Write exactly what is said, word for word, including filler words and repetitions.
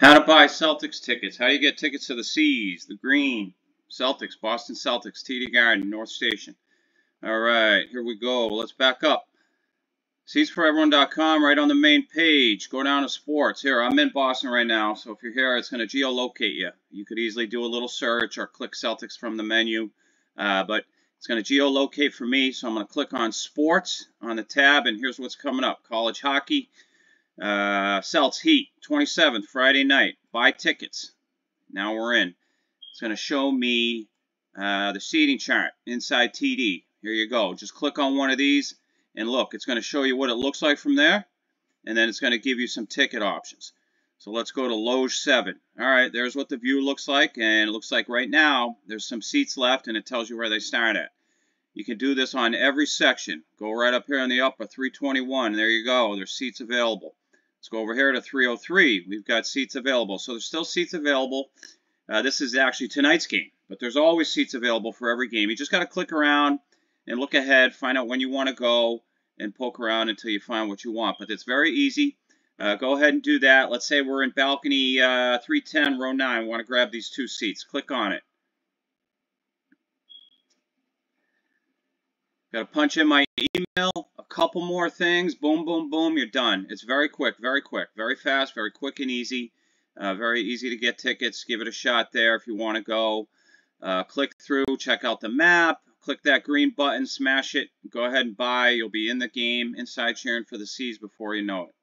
How to buy Celtics tickets, how you get tickets to the C's, the Green, Celtics, Boston Celtics, T D Garden, North Station. All right, here we go. Let's back up. Seats for everyone dot com, right on the main page. Go down to sports. Here, I'm in Boston right now, so if you're here, it's going to geolocate you. You could easily do a little search or click Celtics from the menu, uh, but it's going to geolocate for me, so I'm going to click on sports on the tab, and here's what's coming up. College hockey. Uh, Celts Heat, twenty-seventh, Friday night. Buy tickets. Now we're in. It's going to show me uh, the seating chart inside T D. Here you go. Just click on one of these and look. It's going to show you what it looks like from there, and then it's going to give you some ticket options. So let's go to Loge seven. All right, there's what the view looks like, and it looks like right now there's some seats left, and it tells you where they start at. You can do this on every section. Go right up here on the upper, three twenty-one. There you go. There's seats available. Let's go over here to three oh three. We've got seats available. So there's still seats available. Uh, this is actually tonight's game, but there's always seats available for every game. You just got to click around and look ahead, find out when you want to go, and poke around until you find what you want. But it's very easy. Uh, go ahead and do that. Let's say we're in balcony uh, three ten, row nine. We want to grab these two seats. Click on it. Got to punch in my email, a couple more things, boom, boom, boom, you're done. It's very quick, very quick, very fast, very quick and easy. Uh, very easy to get tickets. Give it a shot there if you want to go. Uh, click through, check out the map, click that green button, smash it, go ahead and buy. You'll be in the game, inside cheering for the C's before you know it.